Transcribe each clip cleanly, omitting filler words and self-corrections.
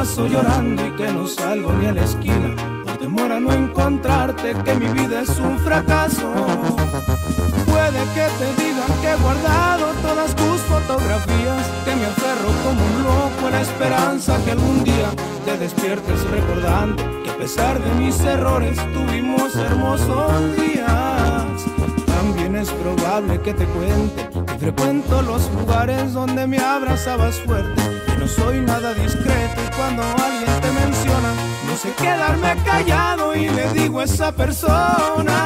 paso llorando y que no salgo ni a la esquina, por temor a no encontrarte, que mi vida es un fracaso. Puede que te digan que he guardado todas tus fotografías, que me aferro como un loco a la esperanza que algún día te despiertes recordando que a pesar de mis errores tuvimos hermosos días. También es probable que te cuente que frecuento los lugares donde me abrazabas fuerte, que no soy nada discreto y cuando alguien te menciona no sé quedarme callado y le digo a esa persona: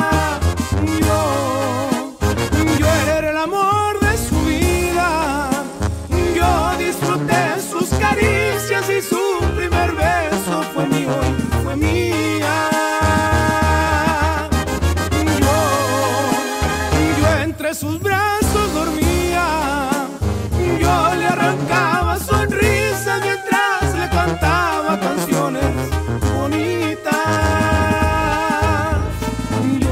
yo era el amor de su vida, yo disfruté sus caricias y su primer beso fue mío y fue mía. Yo entre sus brazos dormía, yo le arrancaba sonrisas mientras le cantaba canciones bonitas. Yo no supe lo que tenía,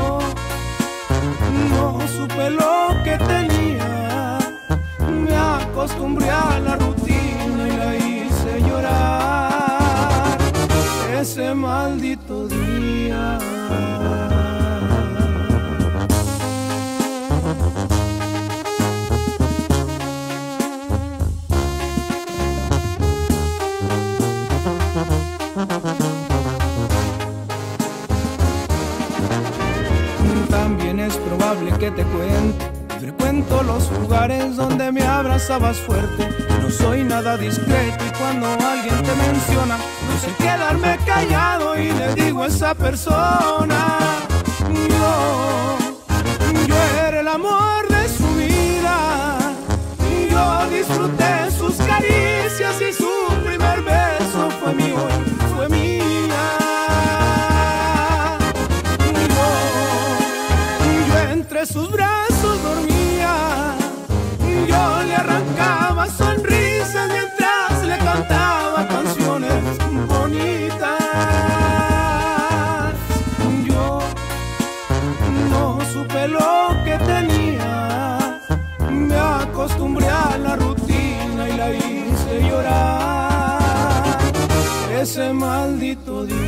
me acostumbré a la rutina y la hice llorar ese maldito día. También es probable que te cuente, frecuento los lugares donde me abrazabas fuerte, no soy nada discreto y cuando alguien te menciona no sé quedarme callado y le digo a esa persona: yo era el amor de su vida, yo disfruté sus caricias y su primer beso fue mío y fue mía. Yo entre sus brazos dormía, yo le arrancaba sonrisas mientras le cantaba canciones bonitas. Yo no supe lo que tenía, me acostumbré a la rutina y la hice llorar ese maldito día.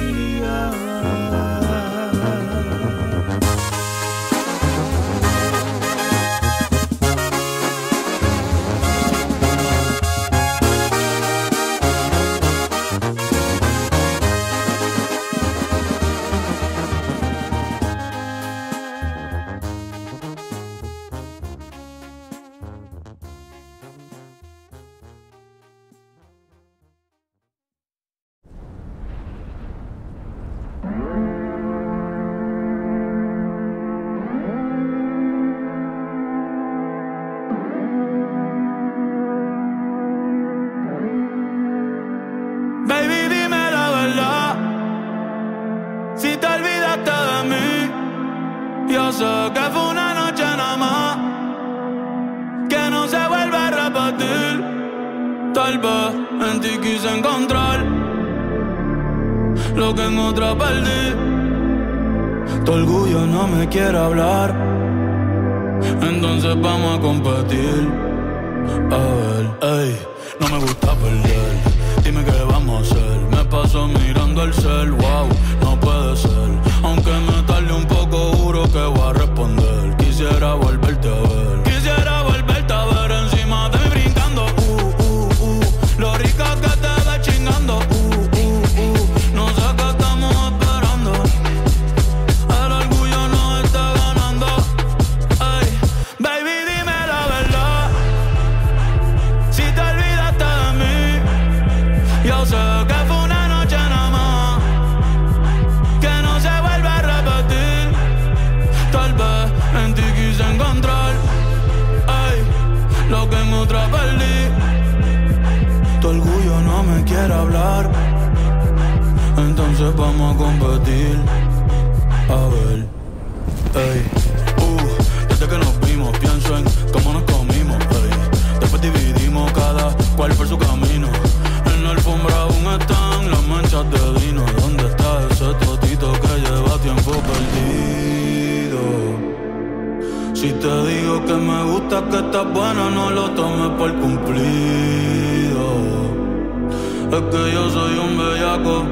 Es que yo soy un bellaco,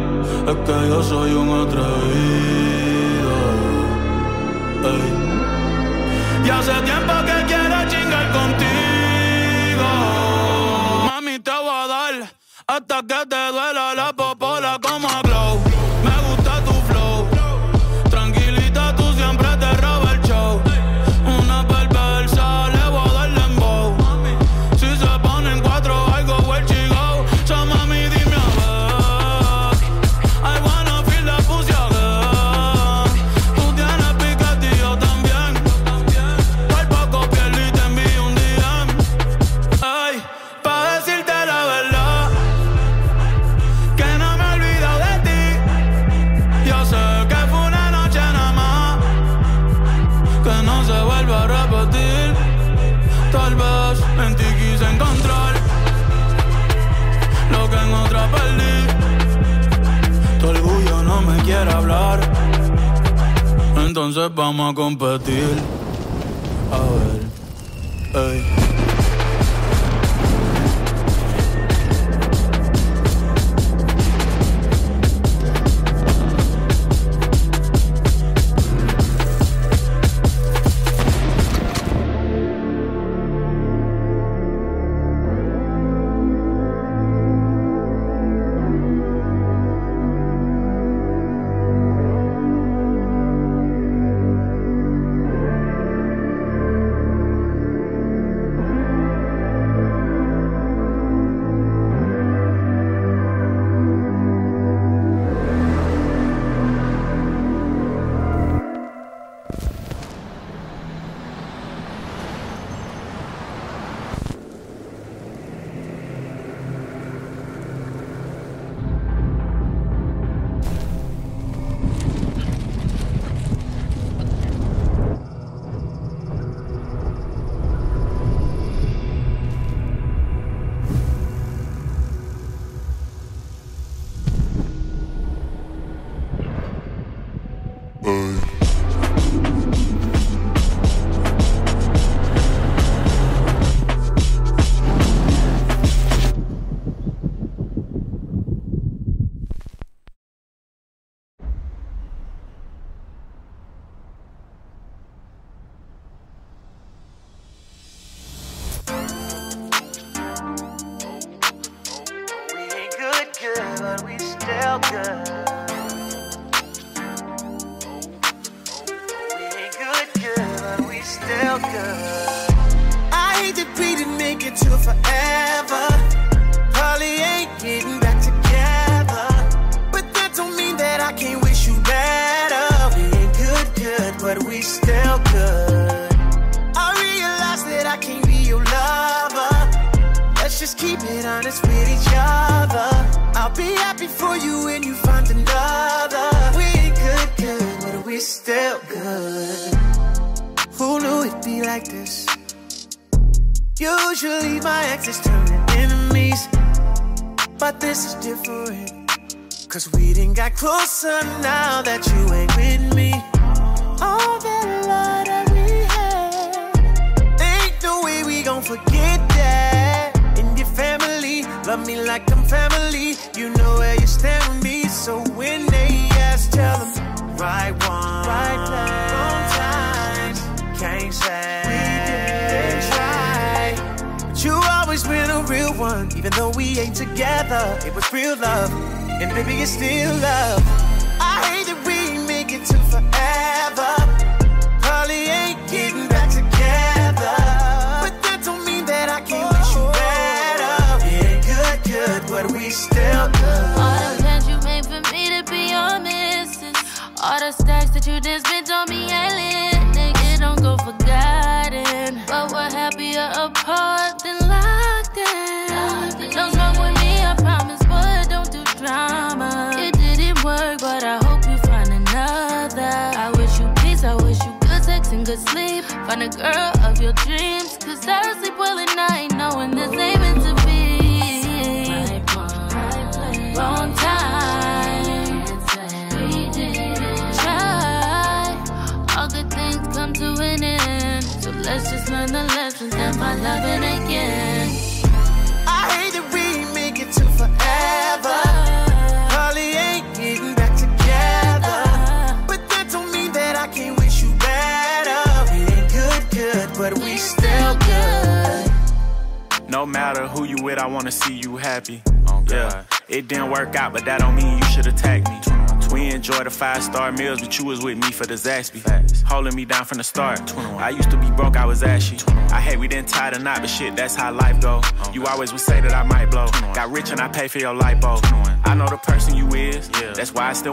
es que yo soy un atrevido. Ey. Y hace tiempo que quiero chingar contigo. Mami, te voy a dar hasta que te duela la popola como a Glow. Me gusta tu flow, tranquilita, tú siempre te robas el show. Una perversa, le voy a darle en bow. Si se ponen cuatro, algo where she go. So mami, dime a ver, I wanna feel the pussy again. Tú tienes piquete y yo también. Por poco piel y te envío un DM. Ay, pa' decirte la verdad, que no me he olvidado de ti. Yo sé que fue una noche nada más, que no se vuelva a repetir. Tal vez en ti quise encontrar lo que en otra perdí. Tu orgullo no me quiere hablar, entonces vamos a competir. A ver, ey. I hate that we make it to forever. No matter who you with, I wanna see you happy. Yeah, it didn't work out, but that don't mean you should attack me. We enjoy the 5-star meals, but you was with me for the Zaxby. Holding me down from the start. 21. I used to be broke, I was ashy. 21. I hate we didn't tie the knot, but shit, that's how life go. You always would say that I might blow. 21. Got rich and I pay for your lipo. I know the person you is, yeah. That's why I still